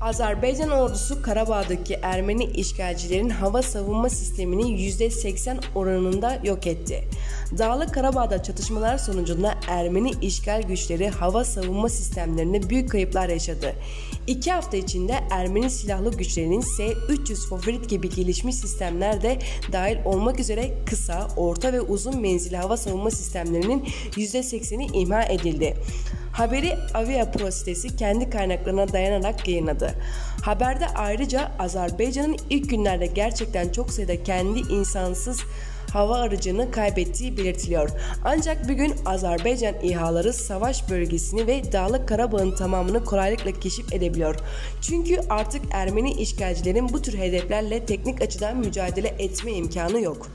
Azerbaycan ordusu Karabağ'daki Ermeni işgalcilerin hava savunma sistemini %80 oranında yok etti. Dağlı Karabağ'da çatışmalar sonucunda Ermeni işgal güçleri hava savunma sistemlerine büyük kayıplar yaşadı. 2 hafta içinde Ermeni silahlı güçlerinin S-300 Fafrit gibi gelişmiş sistemler de dahil olmak üzere kısa, orta ve uzun menzilli hava savunma sistemlerinin %80'i imha edildi. Haberi Avia Pro sitesi kendi kaynaklarına dayanarak yayınladı. Haberde ayrıca Azerbaycan'ın ilk günlerde gerçekten çok sayıda kendi insansız hava aracını kaybettiği belirtiliyor. Ancak bugün Azerbaycan İHA'ları savaş bölgesini ve Dağlı Karabağ'ın tamamını kolaylıkla keşif edebiliyor. Çünkü artık Ermeni işgalcilerin bu tür hedeflerle teknik açıdan mücadele etme imkanı yok.